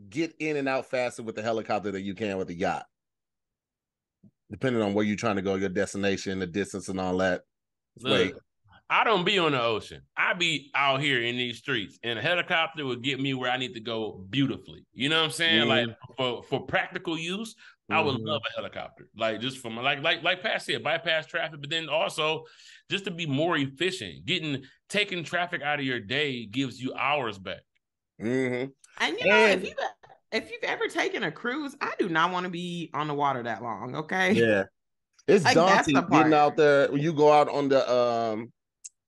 get in and out faster with the helicopter than you can with the yacht. Depending on where you're trying to go, your destination, the distance, and all that. Look, I don't be on the ocean. I be out here in these streets, and a helicopter would get me where I need to go beautifully. You know what I'm saying? Mm-hmm. Like for, for practical use, mm-hmm. I would love a helicopter. Like just for my like like like Pat said, bypass traffic, but then also just to be more efficient. Getting taking traffic out of your day gives you hours back. Mm-hmm. And you know and- if you. If you've ever taken a cruise, I do not want to be on the water that long. Okay. Yeah, it's like, daunting getting out there. When you go out on the um.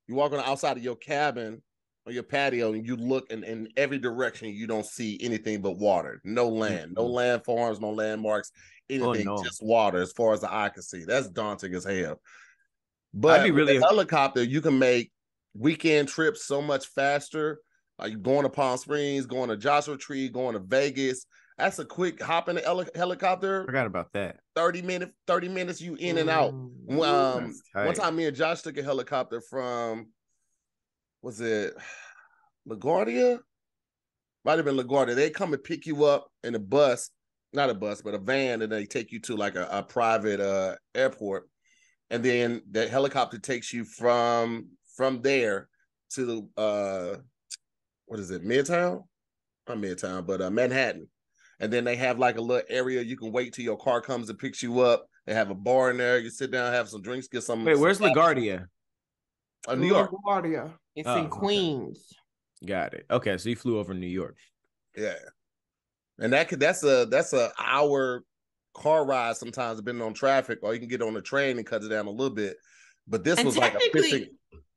You walk on the outside of your cabin on your patio and you look in, in every direction, you don't see anything but water. No land, no landforms, no landmarks, anything, oh, no. just water as far as the eye can see. That's daunting as hell. But I'd be really with a helicopter, you can make weekend trips so much faster. Like going to Palm Springs, going to Joshua Tree, going to Vegas. That's a quick hop in the hel- helicopter. Forgot about that. thirty minutes, thirty minutes, you in and out. Ooh, um, one time me and Josh took a helicopter from, was it LaGuardia? Might have been LaGuardia. They come and pick you up in a bus, not a bus, but a van, and they take you to like a, a private uh, airport. And then the helicopter takes you from from there to, uh, what is it, Midtown? Not Midtown, but uh, Manhattan. And then they have like a little area. You can wait till your car comes and picks you up. They have a bar in there. You sit down, have some drinks, get some. Wait, some where's LaGuardia? Uh, New York. LaGuardia. It's oh, in Queens. Okay. Got it. Okay, so you flew over New York. Yeah, and that could that's a that's a hour car ride sometimes, depending on traffic, or you can get on the train and cut it down a little bit. But this and was like a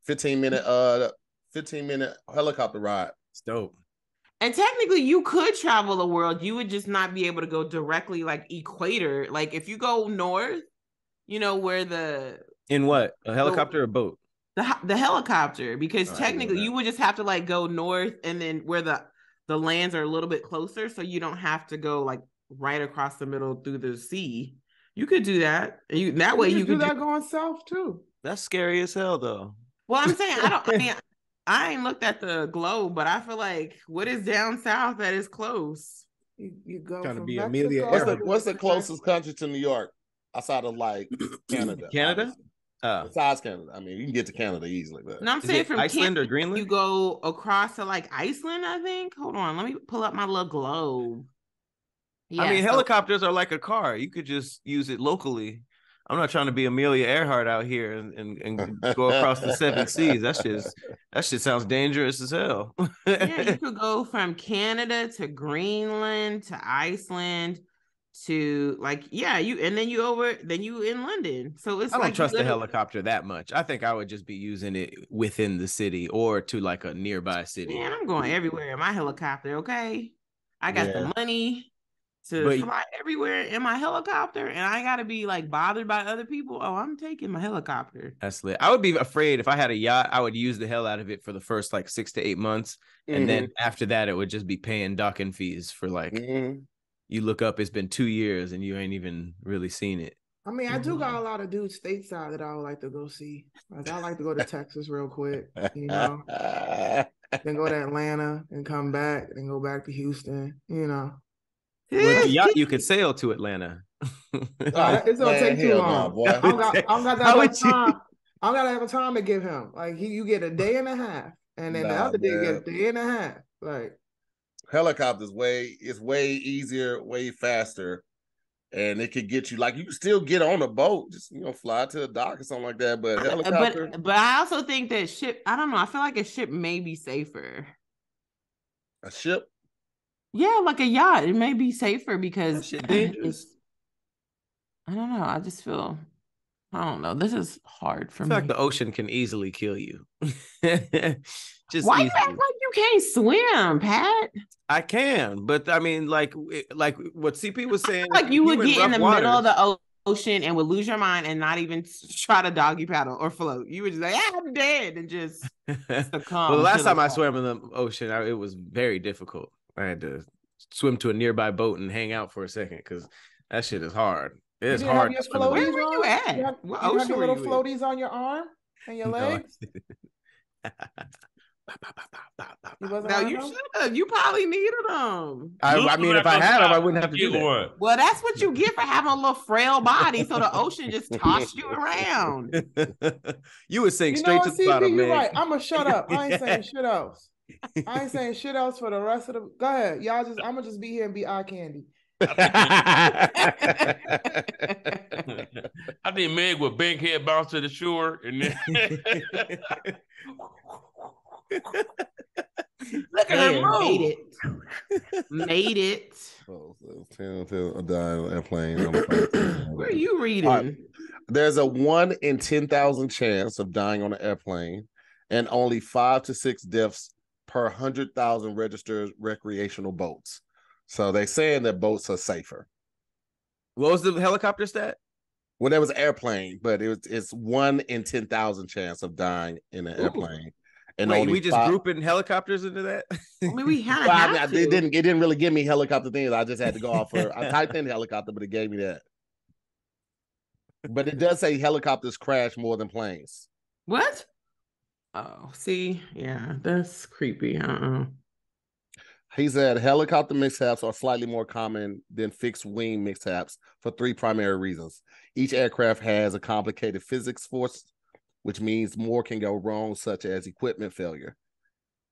fifteen minute uh fifteen minute helicopter ride. It's dope. And technically, you could travel the world. You would just not be able to go directly like equator. Like if you go north, you know where the in what a helicopter the, or boat. The, the helicopter, because oh, technically you would just have to like go north and then where the the lands are a little bit closer, so you don't have to go like right across the middle through the sea. You could do that. You that you way you could do that do... going south too. That's scary as hell, though. Well, I'm saying I don't. I mean. I ain't looked at the globe, but I feel like what is down south that is close? You, you go trying to be Amelia. What's the, what's the closest country to New York outside of like Canada? Canada? Uh, Besides Canada. I mean, you can get to Canada easily. But no, I'm saying from Iceland Canada, or Greenland? You go across to like Iceland, I think. Hold on. Let me pull up my little globe. Yeah, I mean, so- helicopters are like a car. You could just use it locally. I'm not trying to be Amelia Earhart out here and, and, and go across the seven seas. That's just that shit sounds dangerous as hell. Yeah, you could go from Canada to Greenland to Iceland to like yeah, you and then you over then you in London. So it's I don't like trust the helicopter that much. I think I would just be using it within the city or to like a nearby city. Man, I'm going everywhere in my helicopter. Okay, I got yeah. the money. To but, fly everywhere in my helicopter, and I gotta be like bothered by other people. Oh, I'm taking my helicopter. That's lit. I would be afraid if I had a yacht, I would use the hell out of it for the first like six to eight months, mm-hmm. and then after that, it would just be paying docking fees for like. Mm-hmm. You look up, it's been two years, and you ain't even really seen it. I mean, I do got a lot of dudes stateside that I would like to go see. Like I like to go to Texas real quick, you know, then go to Atlanta and come back, then go back to Houston, you know. With the yacht, you could sail to Atlanta. Oh, it's gonna take too long. Nah, I don't got, I don't got that much time. I don't gotta have a time to give him. Like he, you get a day and a half, and then nah, the other man. day you get a day and a half. Like helicopters, way it's way easier, way faster, and it could get you. Like you can still get on a boat, just you know, fly to a dock or something like that. But helicopter. But, but I also think that ship. I don't know. I feel like a ship may be safer. A ship. Yeah, like a yacht. It may be safer because it's, I don't know. I just feel I don't know. This is hard for me. I feel like the ocean can easily kill you. Just why you act like you can't swim, Pat? I can, but I mean, like, like what C P was saying, like you would get in the middle of the ocean and would lose your mind and not even try to doggy paddle or float. You would just like, ah, I'm dead, and just succumb. Well, the last time I swam in the ocean, I, it was very difficult. I had to swim to a nearby boat and hang out for a second because that shit is hard. It's hard. Where were you at? You had, what you had your little you floaties with? On your arm and your legs? No, you, no, you should have. You probably needed them. I, I mean, if I had them, I wouldn't have to do that. Well, that's what you get for having a little frail body. So the ocean just tossed you around. You would sink you straight to the bottom, man. You're right. I'm going to shut up. I ain't saying shit else. I ain't saying shit else for the rest of the. Go ahead, y'all. Just I'm gonna just be here and be eye candy. I think Meg would bankhead bounce to the shore and then. Look at her move. Made it. Oh, I'm dying. I'm playing. Where are you reading? Right. There's a one in ten thousand chance of dying on an airplane. And only five to six deaths per one hundred thousand registered recreational boats. So they're saying that boats are safer. What was the helicopter stat? Well, that was airplane, but it was, it's one in ten thousand chance of dying in an Ooh. airplane. And Wait, we just five... grouping helicopters into that? I mean, we had well, I mean, I, it didn't it didn't really give me helicopter things. I just had to go off for I typed in helicopter, but it gave me that. But it does say helicopters crash more than planes. What? Oh, see, yeah, that's creepy. Uh-uh. He said helicopter mishaps are slightly more common than fixed wing mishaps for three primary reasons. Each aircraft has a complicated physics force, which means more can go wrong, such as equipment failure.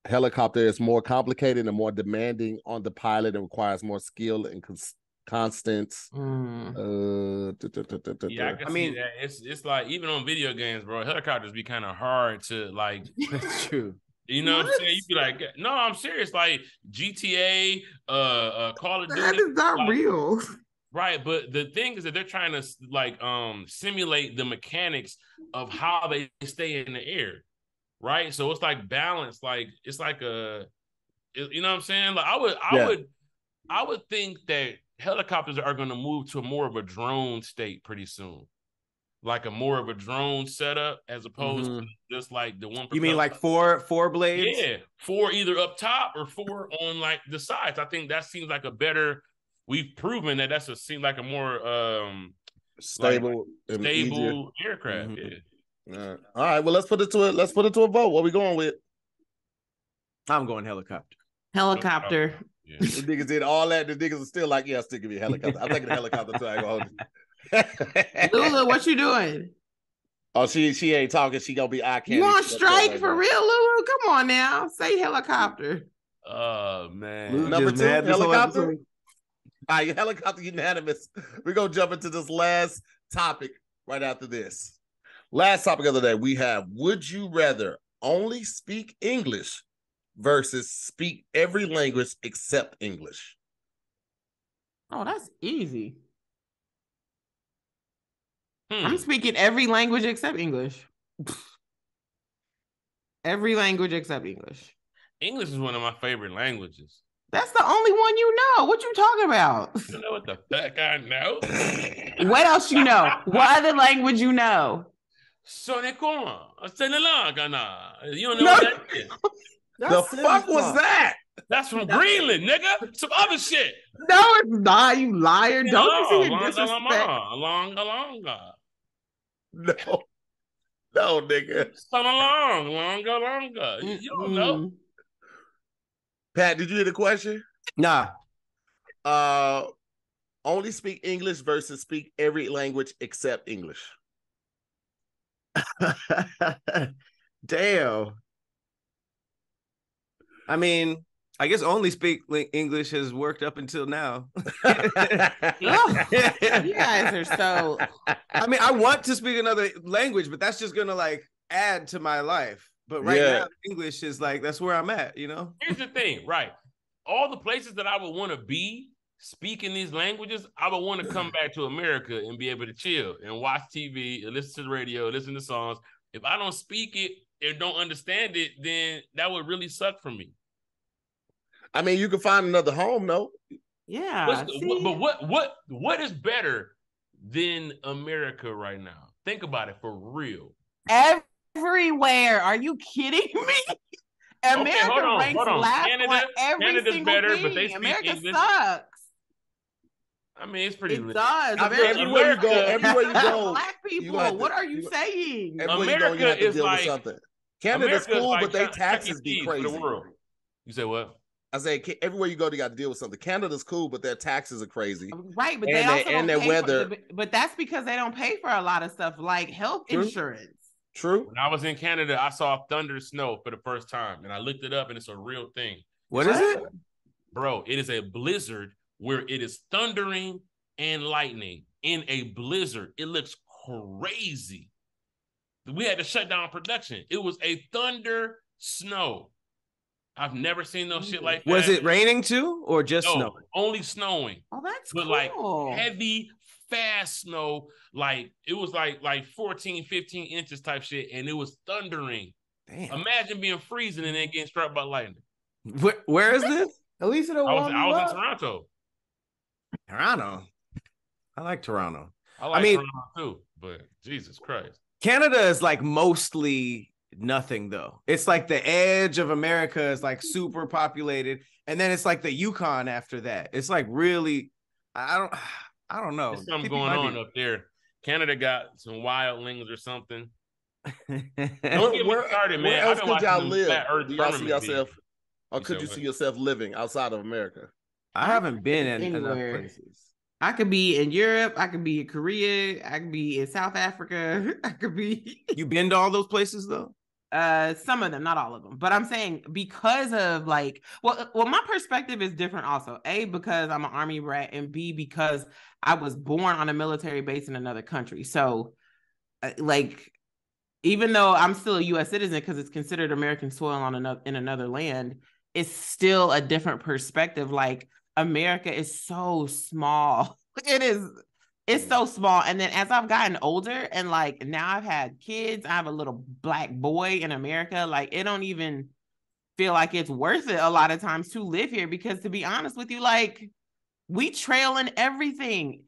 Helicopter is more complicated and more demanding on the pilot and requires more skill and cons- constance. Mm. Uh, da, da, da, da, da. Yeah, I, can I mean, see that. it's it's like even on video games, bro, helicopters be kind of hard to like. That's true. You know what? what I'm saying? You'd be like, no, I'm serious. Like G T A, uh, uh Call of Duty. That is not like, real. Right. But the thing is that they're trying to like um simulate the mechanics of how they stay in the air. Right. So it's like balance, like it's like a it, you know what I'm saying? Like I would I yeah. would I would think that helicopters are gonna move to more of a drone state pretty soon. Like a more of a drone setup as opposed mm-hmm. to just like the one. You mean like four four blades? Yeah, four either up top or four on like the sides. I think that seems like a better. We've proven that that's a seems like a more um, stable like, stable easier. aircraft. Mm-hmm. Yeah. All right. All right. Well, let's put it to it. Let's put it to a vote. What are we going with? I'm going helicopter. Helicopter. helicopter. Yeah. The niggas did all that. The niggas are still like, yeah, I'll still give you a helicopter. I'm taking a helicopter too. I go hold it. Lula, what you doing? Oh, she she ain't talking. She gonna be eye candy. You on strike right for now. Real, Lulu? Come on now, say helicopter. Oh man, Lulu, number two, helicopter. All right, helicopter unanimous. We're gonna jump into this last topic right after this. Last topic of the day, we have: would you rather only speak English versus speak every language except English? Oh, that's easy. Hmm. I'm speaking every language except English. Every language except English. English is one of my favorite languages. That's the only one you know. What you talking about? You know what the fuck I know? What else you know? What other language you know? Sonicon. You don't know no. what that is. The fuck was that? That's from no. Greenland, nigga. Some other shit. No, it's not, you liar. Yeah, don't no, you see your disrespect. Along, along, God. No. No, nigga. So long, long, long, God. You, you don't know. Pat, did you hear the question? Nah. Uh, only speak English versus speak every language except English. Damn. I mean... I guess only speak English has worked up until now. Oh, you guys are so... I mean, I want to speak another language, but that's just going to, like, add to my life. But right yeah. now, English is, like, that's where I'm at, you know? Here's the thing, right? All the places that I would want to be speaking these languages, I would want to come back to America and be able to chill and watch T V and listen to the radio, listen to songs. If I don't speak it and don't understand it, then that would really suck for me. I mean, you can find another home, though. Yeah. The, but what what what is better than America right now? Think about it for real. Everywhere. Are you kidding me? America okay, hold on, ranks hold on. last Canada, on every Canada's single better, thing. But they speak America English. sucks. I mean, it's pretty. It does. I mean, everywhere America, you go, everywhere you go, black people. You to, what are you, you saying? America you go, you is like something. Canada's America's cool, like, but they taxes be crazy. The world. You say what? I say everywhere you go, they got to deal with something. Canada's cool, but their taxes are crazy. Right, but they and also they, and their weather. For, but that's because they don't pay for a lot of stuff like health True. insurance. True. When I was in Canada, I saw thunder snow for the first time, and I looked it up, and it's a real thing. What is it, bro? It is a blizzard where it is thundering and lightning in a blizzard. It looks crazy. We had to shut down production. It was a thunder snow. I've never seen no shit like that. Was it raining too, or just no, snowing? Only snowing. Oh, that's but cool. Like heavy, fast snow. Like it was like like fourteen, fifteen inches type shit, and it was thundering. Damn. Imagine being freezing and then getting struck by lightning. Where, where is this? At least it I was, I was in Toronto. Toronto? I like Toronto. I like I mean, Toronto too, but Jesus Christ. Canada is like mostly nothing though. It's like the edge of America is like super populated. And then it's like the Yukon after that. It's like really, I don't, I don't know. There's something going on up there. Canada got some wildlings or something. Don't get where, me started, man. Where else could y'all live? Do y'all see yourself, or could you see yourself living outside of America? I haven't been in enough places. I could be in Europe. I could be in Korea. I could be in South Africa. I could be. You been to all those places though? Uh, some of them, not all of them. But I'm saying because of like, well, well, my perspective is different also. A, because I'm an army brat, and B, because I was born on a military base in another country. So, uh, like, even though I'm still a U S citizen because it's considered American soil on another in another land, it's still a different perspective. Like. America is so small. It is, it's so small. And then as I've gotten older and like now I've had kids, I have a little black boy in America. Like it don't even feel like it's worth it a lot of times to live here because to be honest with you, like we trailing everything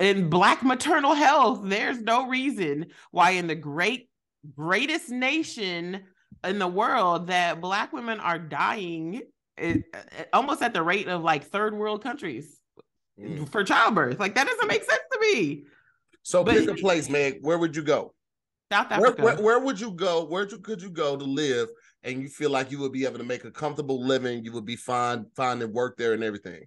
in black maternal health. There's no reason why in the great, greatest nation in the world that black women are dying It, it, almost at the rate of like third world countries mm. for childbirth. Like that doesn't make sense to me. So but, pick a place, man. Where would you go? South Africa. Where, where, where would you go? Where you, could you go to live and you feel like you would be able to make a comfortable living? You would be fine finding work there and everything.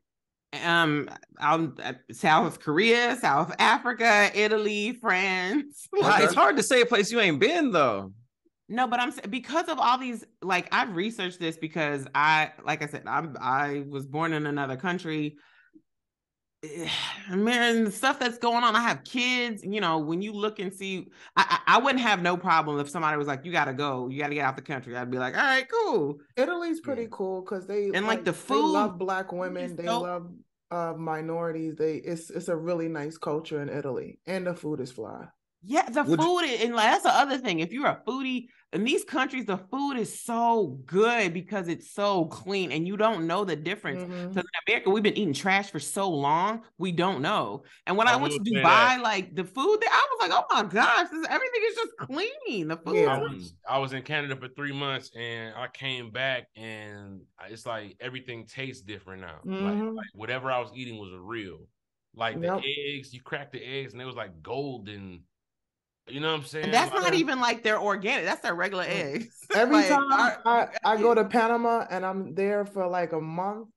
Um, I'm, uh, South Korea, South Africa, Italy, France. Like, it's hard to say a place you ain't been though. No, but I'm because of all these, like I've researched this because I, like I said, I'm, I was born in another country. Man, the stuff that's going on, I have kids, you know, when you look and see, I, I wouldn't have no problem if somebody was like, you got to go, you got to get out the country. I'd be like, all right, cool. Italy's pretty yeah. cool. Cause they, and like, like the food, they love black women. They dope. love uh, minorities. They it's, it's a really nice culture in Italy and the food is fly. Yeah, the Would food, you, and like, that's the other thing. If you're a foodie, in these countries, the food is so good because it's so clean and you don't know the difference. Mm-hmm. Because in America, we've been eating trash for so long, we don't know. And when I, I went to Dubai, that. like the food there, I was like, oh my gosh, this, everything is just clean. The food. Yeah. I, was, I was in Canada for three months and I came back and it's like everything tastes different now. Mm-hmm. like, like whatever I was eating was real. Like the yep. eggs, you cracked the eggs and it was like golden. You know what I'm saying? And that's like, not even like they're organic. That's their regular eggs. Every like, time I, I, I go to Panama and I'm there for like a month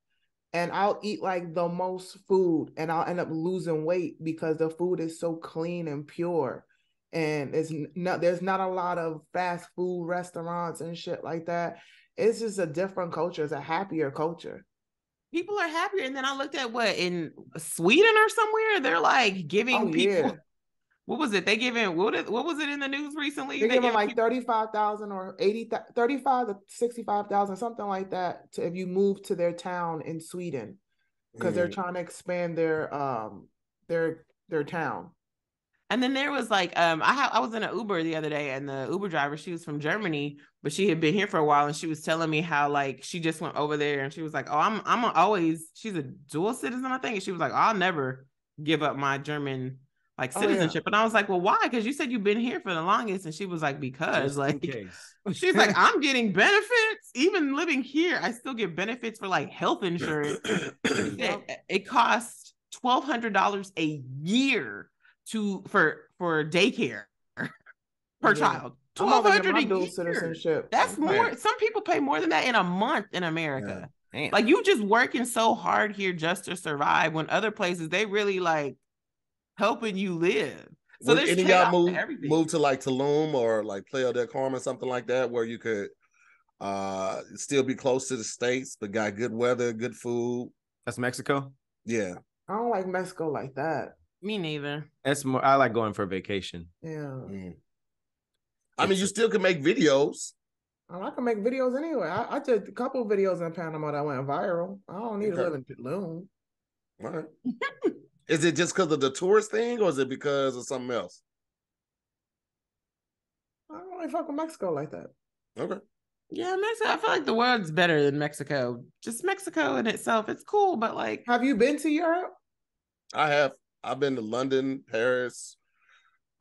and I'll eat like the most food and I'll end up losing weight because the food is so clean and pure. And it's not, there's not a lot of fast food restaurants and shit like that. It's just a different culture. It's a happier culture. People are happier. And then I looked at what in Sweden or somewhere, they're like giving oh, people... Yeah. What was it? They giving what? Is, what was it in the news recently? They, they giving like people... thirty-five thousand or eighty, thirty-five to sixty-five thousand, something like that, to if you move to their town in Sweden, because mm. they're trying to expand their um their their town. And then there was like um I ha- I was in an Uber the other day, and the Uber driver, she was from Germany, but she had been here for a while, and she was telling me how like she just went over there, and she was like, oh, I'm I'm always she's a dual citizen, I think, and she was like, I'll never give up my German. Like citizenship. Oh, yeah. And I was like, well, why? Because you said you've been here for the longest. And she was like, because like, she's like, I'm getting benefits. Even living here, I still get benefits for like health insurance. it, it costs twelve hundred dollars a year to for, for daycare per yeah. child. twelve hundred dollars a year. That's more. Some people pay more than that in a month in America. Yeah. Like you just working so hard here just to survive when other places, they really like, helping you live. So there's any y'all move, to move to like Tulum or like Playa del Carmen, something like that, where you could uh still be close to the States, but got good weather, good food. That's Mexico. Yeah. I don't like Mexico like that. Me neither. That's more I like going for a vacation. Yeah. Mm. I mean you still can make videos. I can make videos anyway. I, I did a couple of videos in Panama that went viral. I don't need okay. to live in Tulum. All right. Is it just because of the tourist thing or is it because of something else? I don't really fuck with Mexico like that. Okay. Yeah, Mexico. I feel like the world's better than Mexico. Just Mexico in itself, it's cool, but like, have you been to Europe? I have. I've been to London, Paris.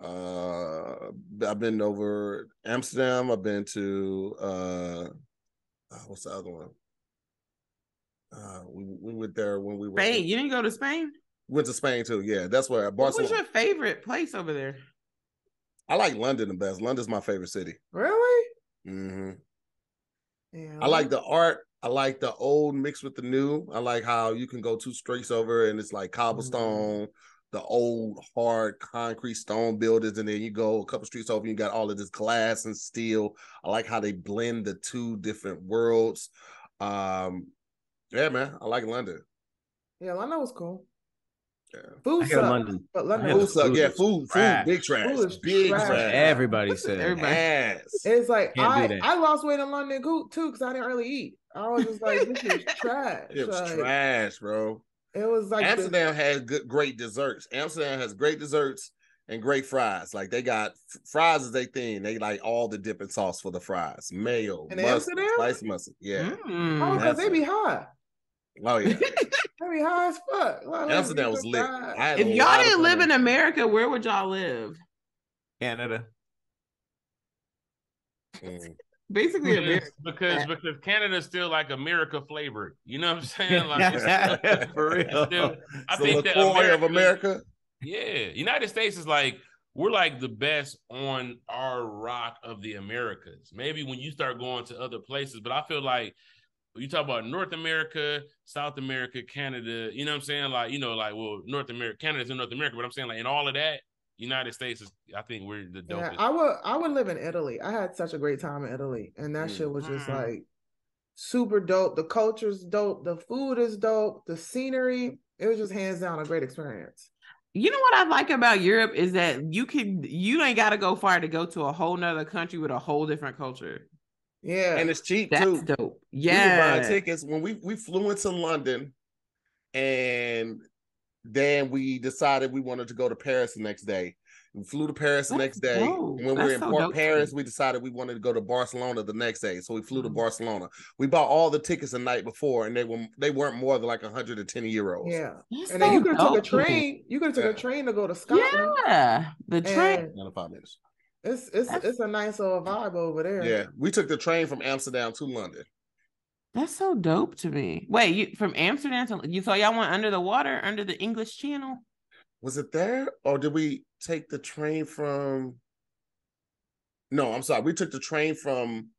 Uh, I've been over Amsterdam. I've been to uh, what's the other one? Uh, we we went there when we were. Spain. You didn't go to Spain? Went to Spain too. Yeah, that's where. Barcelona. What was your favorite place over there? I like London the best. London's my favorite city. Really? Mm-hmm. Yeah. I like the art. I like the old mixed with the new. I like how you can go two streets over and it's like cobblestone, mm-hmm. the old hard concrete stone buildings, and then you go a couple streets over and you got all of this glass and steel. I like how they blend the two different worlds. Um, yeah, man, I like London. Yeah, London was cool. Yeah. Food sucks, London. But London food sucks. Yeah, food, food, big trash, food big trash. trash. Everybody said, everybody. Ass. It's like Can't I, I lost weight in London too because I didn't really eat. I was just like, this is trash. It was like, trash, bro. It was like Amsterdam this- has good, great desserts. Amsterdam has great desserts and great fries. Like they got fries is their thing. They like all the dipping sauce for the fries, mayo, and mustard, spice mustard. Yeah, mm. oh, because they be high. Oh yeah. I mean, high as fuck. Like, Amsterdam was lit. If y'all didn't live in America, where would y'all live? Canada. Mm. Basically, because, America. Because, because Canada's still like America flavored. You know what I'm saying? Like, it's still, for real. Still, I so think the LaCroix of America. Yeah. United States is like, we're like the best on our rock of the Americas. Maybe when you start going to other places, but I feel like you talk about North America, South America, Canada, you know what I'm saying? Like, you know, like, well, North America, Canada's in North America, but I'm saying like in all of that, United States is, I think we're the dopest. Yeah, I would, I would live in Italy. I had such a great time in Italy. And that mm. shit was just like super dope. The culture's dope. The food is dope. The scenery. It was just hands down a great experience. You know what I like about Europe is that you can, you ain't got to go far to go to a whole nother country with a whole different culture. Yeah, and it's cheap That's too. Dope. Yeah, we were buying tickets when we we flew into London, and then we decided we wanted to go to Paris the next day. We flew to Paris That's the next day. Dope. When we were in so Port Paris, we decided we wanted to go to Barcelona the next day, so we flew to Barcelona. We bought all the tickets the night before, and they were they weren't more than like one hundred ten euros. Yeah, That's and so then you could have took a train. You could have took yeah. a train to go to Scotland. Yeah, the train. Another five minutes. It's it's that's, it's a nice old vibe over there. Yeah, we took the train from Amsterdam to London. That's so dope to me. Wait, you from Amsterdam to you? So y'all went under the water, under the English Channel. Was it there, or did we take the train from? No, I'm sorry. We took the train from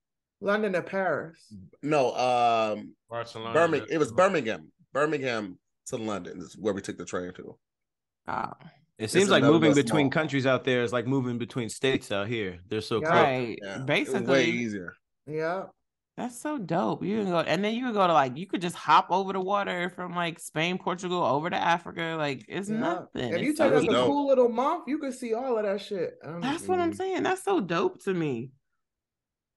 London to Paris. No, um, Barcelona. Birmingham. It was Birmingham. Birmingham to London is where we took the train to. Ah. Oh. It seems it's like moving between small. countries out there is like moving between states out here. They're so yeah. Right. Yeah. Basically. It's way easier. Yeah. That's so dope. You can go, and then you can go to like, you could just hop over the water from like Spain, Portugal, over to Africa. Like it's yeah. nothing. If you take us a cool little month, you could see all of that shit. Um, That's what I'm saying. That's so dope to me.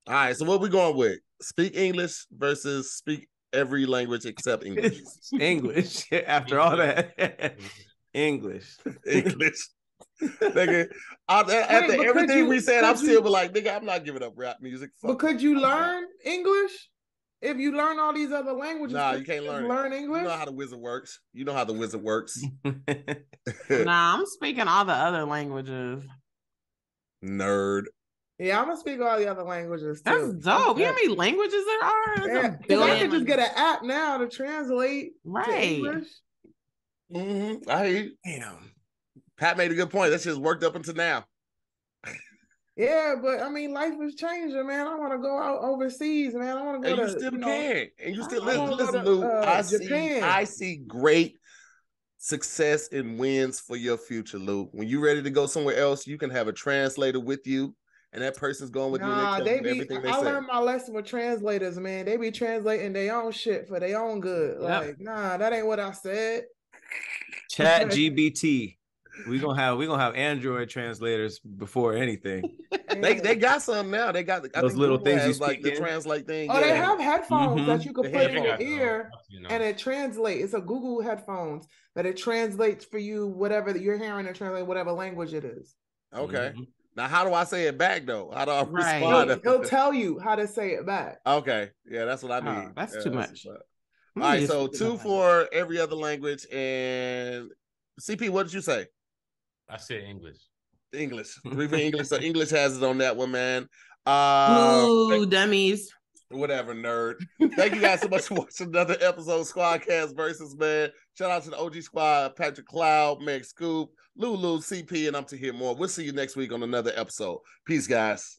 All right. So what we going with? Speak English versus speak every language except English. English. After all that. English, English, nigga. I, Wait, after everything you, we said, I'm you, still like, nigga, I'm not giving up rap music. Fuck but could you learn English if you learn all these other languages? Nah, you can't learn. Learn English. You know how the wizard works. You know how the wizard works. Nah, I'm speaking all the other languages. Nerd. Yeah, I'm gonna speak all the other languages too. That's dope. You know how many languages there are? Yeah, if I could just get an app now to translate right. to English. Mm-hmm. I hear you. Damn. Pat made a good point. That's just worked up until now. Yeah, but I mean, life is changing, man. I want to go out overseas, man. I want to go to. And you still you can, know, and you still I listen, listen to, Lou. Uh, I Japan. see, I see great success and wins for your future, Lou. When you're ready to go somewhere else, you can have a translator with you, and that person's going with nah, you. They be, everything they I say. learned my lesson with translators, man. They be translating their own shit for their own good. Yep. Like, nah, that ain't what I said. Chat G B T. We gonna have we gonna have Android translators before anything. they they got some now. They got I those little Google things you like the in. translate thing. Oh, yeah. They have headphones mm-hmm. that you can they put in your ear, you know. and it translates. It's a Google headphones that it translates for you whatever you're hearing and translate whatever language it is. Okay, mm-hmm. Now, how do I say it back, though? How do I right. respond? He'll, he'll tell you how to say it back. Okay. Yeah, that's what I need. Oh, that's yeah, too that's much. All right, so two for every other language. And C P, what did you say? I said English. English. Three for English. So English has it on that one, man. Uh, Ooh, dummies. Whatever, nerd. Thank you guys so much for watching another episode of SquADDcast Versus, man. Shout out to the O G squad, Patrick Cloud, Meg Scoop, Lulu, C P, and I'm to hear more. We'll see you next week on another episode. Peace, guys.